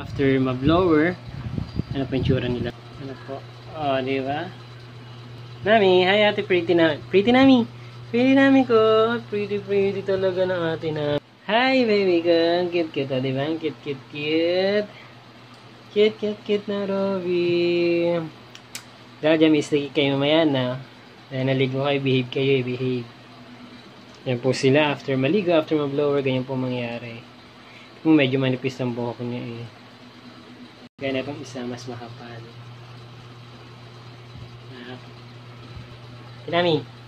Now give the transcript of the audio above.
After ma-blower, ano pa yung tsura nila? Ano po? O, diba? Nami, hi ate, pretty Nami. Pretty Nami! Pretty Nami ko! Pretty talaga na ate na. Hi baby ko! Cute-cute, diba? Cute-cute-cute! Cute-cute-cute na Robby! Dahil dyan, mistake kayo mamaya na. Dahil naligo kayo, behave kayo eh, behave. Yan po sila, after maligo, after ma-blower, ganyan po mangyari. Medyo manipis ang buhok niya eh. Gana pang isa, mas makapal. Tinami!